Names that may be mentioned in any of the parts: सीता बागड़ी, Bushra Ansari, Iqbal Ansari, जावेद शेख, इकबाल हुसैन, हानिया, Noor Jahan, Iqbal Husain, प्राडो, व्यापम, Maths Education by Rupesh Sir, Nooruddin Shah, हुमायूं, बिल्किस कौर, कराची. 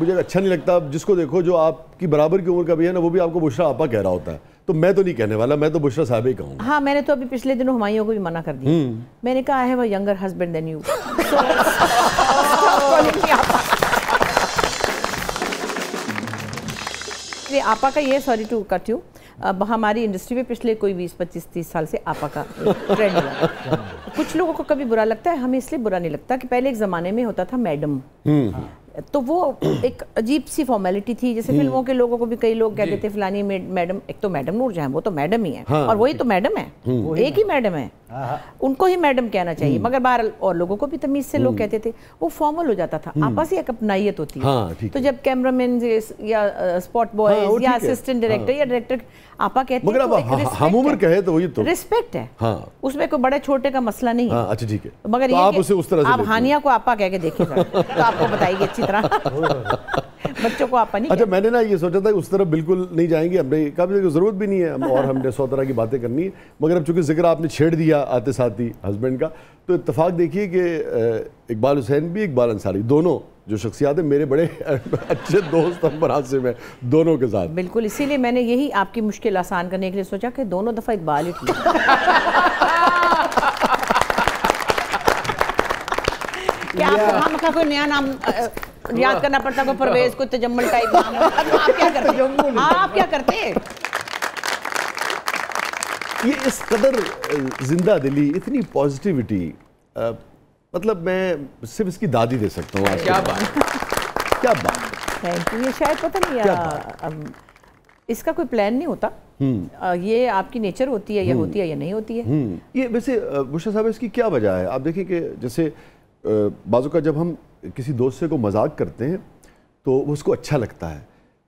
मुझे अच्छा नहीं लगता। जिसको देखो जो आपकी बराबर की उम्र का भी है ना, वो भी आपको बुशरा आपा कह रहा होता है, तो मैं तो नहीं कहने वाला, मैं तो बुशरा साहब ही कहूँगा। हाँ, मैंने तो अभी पिछले दिनों हुमायूं को भी मना कर दिया। मैंने कहा है वो यंगर हस्बैंड देन यू। आपा का ये, सॉरी टू कट यू, हमारी इंडस्ट्री में पिछले कोई 20-25-30 साल से आपा का ट्रेंड हुआ। कुछ लोगों को कभी बुरा लगता है, हमें इसलिए बुरा नहीं लगता कि पहले एक ज़माने में होता था मैडम, तो वो एक अजीब सी फॉर्मेलिटी थी। जैसे फिल्मों के लोगों को भी कई लोग कहते थे फलानी मैडम, एक तो मैडम नूर जहां, वो तो मैडम ही है। हाँ। और वही तो मैडम है, एक ही मैडम है, उनको ही मैडम कहना चाहिए। मगर बाहर और लोगों को भी तमीज से लोग कहते थे, वो फॉर्मल हो जाता था। आपस ही एक अपनाइत होती है। हाँ, तो जब कैमरामैन या स्पॉट बॉय या असिस्टेंट डायरेक्टर या डायरेक्टर आपा कहते हैं, तो वही तो रिस्पेक्ट है, उसमें कोई बड़े छोटे का मसला नहीं है। अच्छा ठीक है, मगर आप हानिया को आपा कह के देखिए, तो आपको बताइए अच्छी बच्चों को आपा नहीं। अच्छा, मैंने ना ये सोचा था कि उस तरफ बिल्कुल नहीं जाएंगे, हमने काफी जरूरत भी नहीं है, हम और हमने 100 तरह की बातें करनी है, मगर अब चूंकि जिक्र आपने छेड़ दिया आते साथ ही हस्बैंड का, तो इत्तफाक देखिए कि इकबाल हुसैन भी इकबाल अंसारी दोनों जो शख्सियात है मेरे बड़े अच्छे दोस्त हमसे में दोनों के साथ। बिल्कुल, इसीलिए मैंने यही आपकी मुश्किल आसान करने के लिए सोचा कि दोनों दफा इकबाल क्या कोई नया नाम याद करना पड़ता, कोई परवेज, कोई तजम्मल टाइप नाम। आप क्या करते हैं, आप क्या करते हैं? ये इस कदर जिंदा दिली, इतनी पॉजिटिविटी, मतलब मैं सिर्फ इसकी दादी दे सकता हूँ। क्या बात, क्या बात, थैंक यू। ये शायद पता नहीं इसका कोई प्लान नहीं होता, ये आपकी नेचर होती है, या होती है या नहीं होती है। ये वैसे बुशरा साहब, इसकी क्या वजह है? आप देखिए कि जैसे बाजू का जब हम किसी दोस्त से को मजाक करते हैं तो उसको अच्छा लगता है,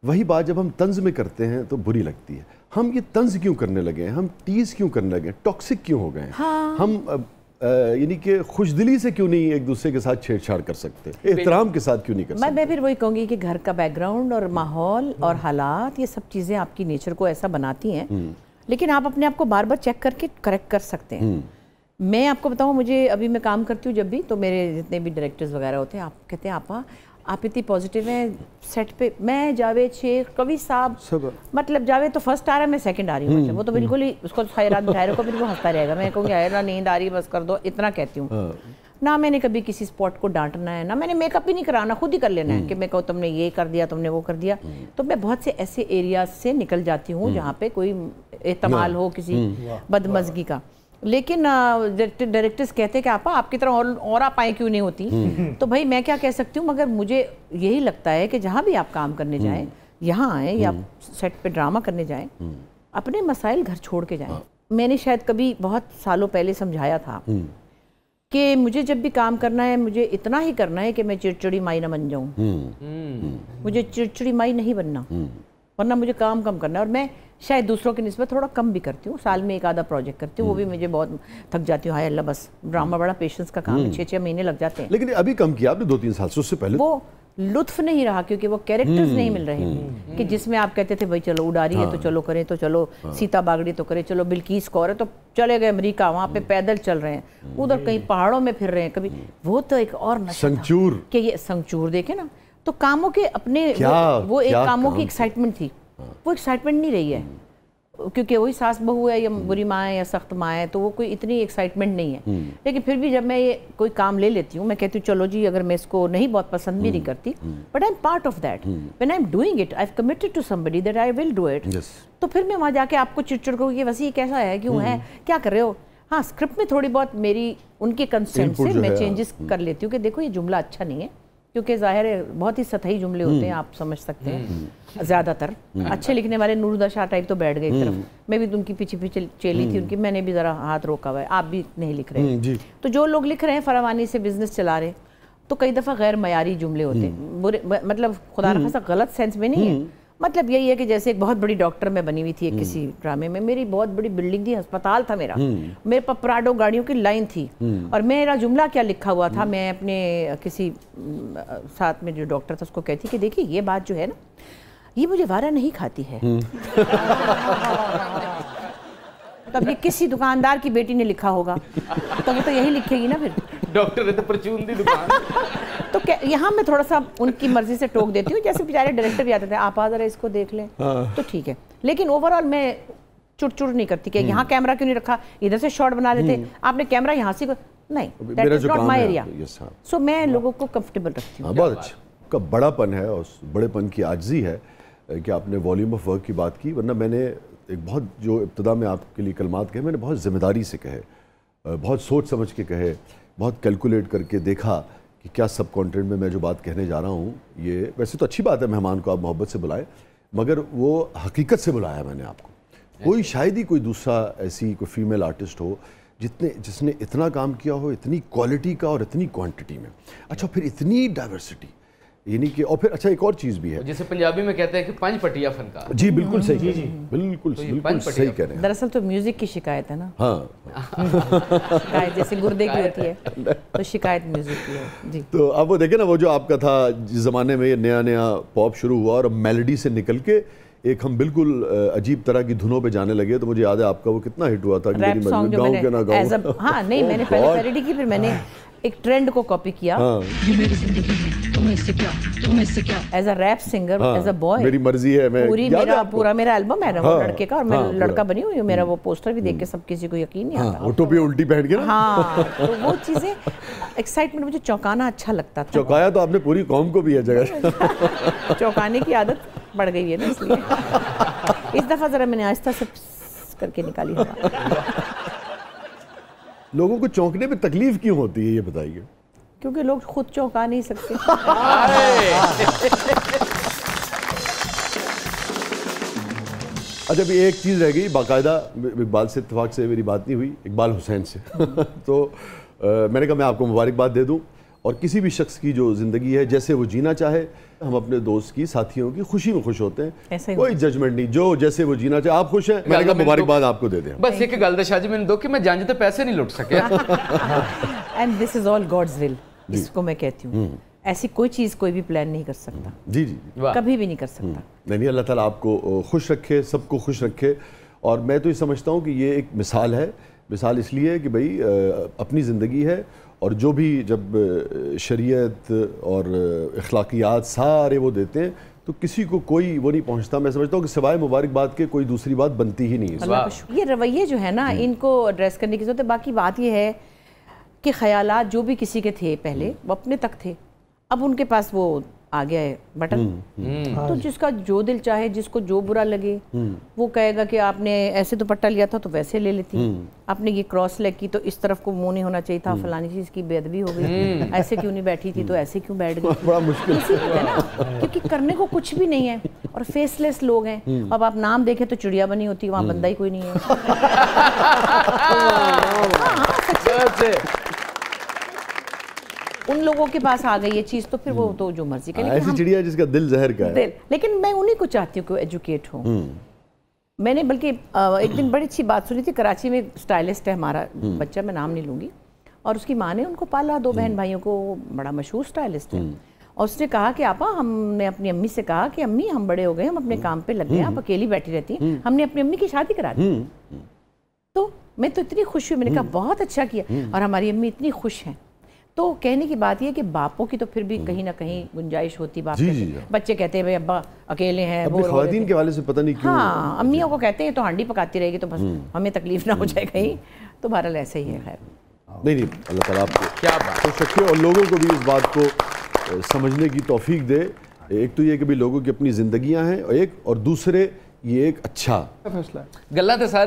वही बात जब हम तंज में करते हैं तो बुरी लगती है। हम ये तंज क्यों करने लगे हैं, हम टीज क्यों करने लगे हैं, टॉक्सिक क्यों हो गए हैं। हाँ। हम यानी कि खुशदिली से क्यों नहीं एक दूसरे के साथ छेड़छाड़ कर सकते, एहतराम के साथ क्यों नहीं कर सकते। मैं फिर वही कहूँगी कि घर का बैकग्राउंड और माहौल और हालात, ये सब चीज़ें आपकी नेचर को ऐसा बनाती हैं, लेकिन आप अपने आप को बार बार चेक करके करेक्ट कर सकते हैं। मैं आपको बताऊँ, मुझे अभी मैं काम करती हूँ जब भी, तो मेरे जितने भी डायरेक्टर्स वगैरह होते हैं, आप कहते हैं आपा आप इतनी पॉजिटिव हैं सेट पे। मैं जावेद शेख, कवि साहब, मतलब जावेद तो फर्स्ट आ रहा है, मैं सेकंड आ रही हूँ, मतलब वो तो बिल्कुल ही उसको रात बिठाए रखो, बिल्कुल हंसता रहेगा। मैं कहूँगी यार नींद आ रही, बस कर दो, इतना कहती हूँ ना। मैंने कभी किसी स्पॉट को डांटना है ना, मैंने मेकअप ही नहीं कराना, खुद ही कर लेना है कि मैं कहूँ तुमने ये कर दिया, तुमने वो कर दिया। तो मैं बहुत से ऐसे एरियाज से निकल जाती हूँ जहाँ पे कोई एहतमाल हो किसी बदमजगी का। लेकिन डायरेक्टर्स कहते हैं कि आपा आपकी तरह और आप आए क्यों नहीं होती, तो भाई मैं क्या कह सकती हूँ। मगर मुझे यही लगता है कि जहाँ भी आप काम करने जाएं, यहाँ आएँ या सेट पे ड्रामा करने जाएं, अपने मसाइल घर छोड़ के जाएं। मैंने शायद कभी बहुत सालों पहले समझाया था कि मुझे जब भी काम करना है, मुझे इतना ही करना है कि मैं चिड़चिड़ी माई ना बन जाऊँ। मुझे चिड़चिड़ी माई नहीं बनना, वरना मुझे काम कम करना है। और मैं शायद दूसरों की निस्बत थोड़ा कम भी करती हूँ, साल में एक आधा प्रोजेक्ट करती हूँ, वो भी मुझे बहुत थक जाती हूँ। हाय अल्लाह, बस ड्रामा बड़ा पेशेंस का काम है, 6-6 महीने लग जाते हैं। लेकिन अभी कम किया आपने 2-3 साल से, उससे पहले वो लुत्फ नहीं रहा, क्योंकि वो कैरेक्टर्स नहीं मिल रहे कि जिसमें आप कहते थे भाई चलो उड़ारी है तो चलो करें, तो चलो सीता बागड़ी तो करें, चलो बिल्किस कौर है तो चले गए अमेरिका, वहाँ पे पैदल चल रहे हैं, उधर कहीं पहाड़ों में फिर रहे हैं कभी। वो तो एक और संचूर कि ये संचूर देखे ना, तो कामों के अपने वो एक कामों की एक्साइटमेंट थी, वो एक्साइटमेंट नहीं रही है, क्योंकि वही सास बहू है या बुरी माँ है या सख्त माँ है, तो वो कोई इतनी एक्साइटमेंट नहीं है। लेकिन फिर भी जब मैं ये कोई काम ले लेती हूँ, मैं कहती हूँ चलो जी, अगर मैं इसको नहीं बहुत पसंद भी नहीं करती, but I am part of that, when I am doing it I have committed to somebody that I will do it. तो फिर मैं वहाँ जाके आपको चिड़चिड़ करूँगी, वैसे ये कैसा है, क्यों है, क्या कर रहे हो। हाँ, स्क्रिप्ट में थोड़ी बहुत मेरी उनके कंसेंट से मैं चेंजेस कर लेती हूँ कि देखो ये जुमला अच्छा नहीं है, क्योंकि जाहिर है बहुत ही सतही जुमले होते हैं, आप समझ सकते हैं ज़्यादातर। अच्छे लिखने वाले नूरुद्दीन शाह टाइप तो बैठ गए एक तरफ, मैं भी उनकी पीछे पीछे चेली थी उनकी, मैंने भी ज़रा हाथ रोका हुआ है, आप भी नहीं लिख रहे हैं। तो जो लोग लिख रहे हैं फरावानी से बिजनेस चला रहे, तो कई दफ़ा गैर मयारी जुमले होते हैं, बुरे मतलब खुदा न खासा गलत सेंस में नहीं है, मतलब यही है कि जैसे एक बहुत बड़ी डॉक्टर मैं बनी हुई थी किसी ड्रामे में, मेरी बहुत बड़ी बिल्डिंग थी, अस्पताल था मेरा, मेरे पास प्राडो गाड़ियों की लाइन थी, और मेरा जुमला क्या लिखा हुआ था, मैं अपने किसी साथ में जो डॉक्टर था उसको कहती कि देखिए ये बात जो है ना, ये मुझे वारा नहीं खाती है। तब ये किसी दुकानदार की बेटी ने लिखा होगा, तब तो यही लिखेगी ना फिर, डॉक्टर ने तो परचून दी दुकान तो यहाँ मैं थोड़ा सा उनकी मर्जी से टोक देती हूँ, जैसे बेचारे डायरेक्टर भी आते थे आप आ जरा इसको देख लें तो ठीक है, लेकिन ओवरऑल मैं चुड़चुड़ नहीं करती कि यहाँ कैमरा क्यों नहीं रखा, इधर से शॉट बना लेते, आपने कैमरा यहाँ से नहीं, that is not my area, so मैं लोगों को कंफर्टेबल रखती हूँ। बहुत अच्छा का बड़ापन है और बड़ेपन की आजिज़ी है कि आपने वॉल्यूम ऑफ वर्क की बात की, वरना मैंने एक बहुत जो इब्तिदा में आपके लिए कलमात कहे मैंने बहुत ज़िम्मेदारी से कहे, बहुत सोच समझ के कहे, बहुत कैलकुलेट करके देखा कि क्या सब कॉन्टेंट में मैं जो बात कहने जा रहा हूँ ये, वैसे तो अच्छी बात है मेहमान को आप मोहब्बत से बुलाएं, मगर वो हकीकत से बुलाया मैंने आपको, कोई शायद ही कोई दूसरा ऐसी कोई फीमेल आर्टिस्ट हो जितने जिसने इतना काम किया हो, इतनी क्वालिटी का और इतनी क्वांटिटी में। अच्छा फिर इतनी डाइवर्सिटी यानी कि, और फिर अच्छा एक और चीज़ भी है जैसे पंजाबी में कहते हैं कि पंच पटिया फनकार। जी बिल्कुल सही जी, जी, जी। बिल्कुल तो बिल्कुल सही कह रहे हैं। दरअसल तो म्यूजिक की शिकायत है ना, हाँ जैसे गुर्दे की होती है तो शिकायत म्यूजिक की है जी। तो अब वो देखें ना वो जो आपका था जिस ज़माने में नया नया पॉप शुरू हुआ और मेलोडी से निकल के एक हम बिल्कुल अजीब तरह की धुनों पे जाने लगे, तो मुझे याद है आपका वो कितना हिट हुआ था कि मेरी गाँव के ना गाँव। हाँ नहीं मैंने पहले पैरोडी की, फिर मैंने एक ट्रेंड को कॉपी किया as a rap singer as a boy. मेरी मर्जी है मैं पूरी मेरा पूरा मेरा एल्बम है ना वो लड़के का, और मैं लड़का बनी हुई हूँ, मेरा वो पोस्टर भी देख के सब किसी को यकीन नहीं आता, वो टोपी उल्टी पहन के हाँ, तो वो चीज़ें एक्साइटमेंट मुझे चौंकाना अच्छा लगता था। चौंकाया तो आपने पूरी कौम को भी है जगह चौंकाने की आदत बढ़ गई है ना, इसलिए इस दफ़ा ज़रा मैंने आहिस्ता से करके निकाली। लोगों को चौंकने में तकलीफ क्यों होती है ये बताइए? क्योंकि लोग खुद चौंका नहीं सकते। अच्छा अभी एक चीज़ रह गई बाकायदा, इकबाल से इत्तेफाक से मेरी बात नहीं हुई, इकबाल हुसैन से तो मैंने कहा मैं आपको मुबारकबाद दे दूं, और किसी भी शख्स की जो ज़िंदगी है जैसे वो जीना चाहे, हम अपने दोस्त की साथियों की खुशी में खुश होते हैं, कोई जजमेंट नहीं, जो जैसे वो जीना चाहे आप खुश हैं, मैंने कहा मुबारकबाद आपको दे दें। बस एक गल शाह जी मैंने दो कि मैं जान तो पैसे नहीं लुट सके, and this is all God's will, इसको मैं कहती हूँ ऐसी कोई चीज़ कोई भी प्लान नहीं कर सकता। जी जी कभी भी नहीं कर सकता। नहीं अल्लाह ताला आपको खुश रखे, सबको खुश रखे, और मैं तो ये समझता हूँ कि ये एक मिसाल है, मिसाल इसलिए कि भाई अपनी ज़िंदगी है, और जो भी जब शरीयत और अखलाकियात सारे वो देते हैं तो किसी को कोई वो नहीं पहुंचता, मैं समझता हूँ कि सिवाय मुबारकबाद के कोई दूसरी बात बनती ही नहीं है। ये रवैये जो है ना इनको एड्रेस करने की ज़रूरत है। बाकी बात ये है कि ख्यालात जो भी किसी के थे पहले वो अपने तक थे, अब उनके पास वो आ गया है बटन, तो जिसका जो दिल चाहे, जिसको जो बुरा लगे वो कहेगा कि आपने ऐसे दुपट्टा लिया था तो वैसे ले लेती, आपने ये क्रॉस लेग की तो इस तरफ को मुंह नहीं होना चाहिए था, फलानी चीज की बेअदबी हो गई, ऐसे क्यों नहीं बैठी थी तो ऐसे क्यों बैठ गई, बड़ा मुश्किल है ना, क्योंकि करने को कुछ भी नहीं है और फेसलेस लोग हैं। अब आप नाम देखें तो चिड़िया बनी होती, वहाँ बंदा ही कोई नहीं है। उन लोगों के पास आ गई ये चीज़ तो फिर वो तो जो मर्जी करें, ऐसी चिड़िया जिसका दिल जहर का है। लेकिन मैं उन्हीं को चाहती हूँ कि एजुकेट हो। मैंने बल्कि एक दिन बड़ी अच्छी बात सुनी थी, कराची में स्टाइलिस्ट है हमारा बच्चा, मैं नाम नहीं लूँगी, और उसकी माँ ने उनको पाला, दो बहन भाइयों को, बड़ा मशहूर स्टाइलिस्ट है, और उसने कहा कि आपा हमने अपनी अम्मी से कहा कि अम्मी हम बड़े हो गए, हम अपने काम पर लग गए, आप अकेली बैठी रहती हैं, हमने अपनी अम्मी की शादी करा दी। तो मैं तो इतनी खुश हुई, मैंने कहा बहुत अच्छा किया, और हमारी अम्मी इतनी खुश हैं। तो कहने की बात यह कि बापों की तो फिर भी कहीं ना कहीं गुंजाइश होती, बाप बच्चे कहते हैं भाई अब्बा अकेले हैं, वो ख्वातीन के वाले से पता नहीं क्यों हाँ अम्मियों को कहते हैं तो हांडी पकाती रहेगी, तो बस हमें तकलीफ ना हो जाए कहीं, तो बहरहाल ऐसे ही है। खैर नहीं अल्लाह ताला आपको क्या बात खुश रखे, और लोगों को भी इस बात को समझने की तौफीक दे। एक तो ये कि भाई लोगों की अपनी जिंदगियाँ हैं, और दूसरे ये एक अच्छा फैसला है। गल्ला तो सारी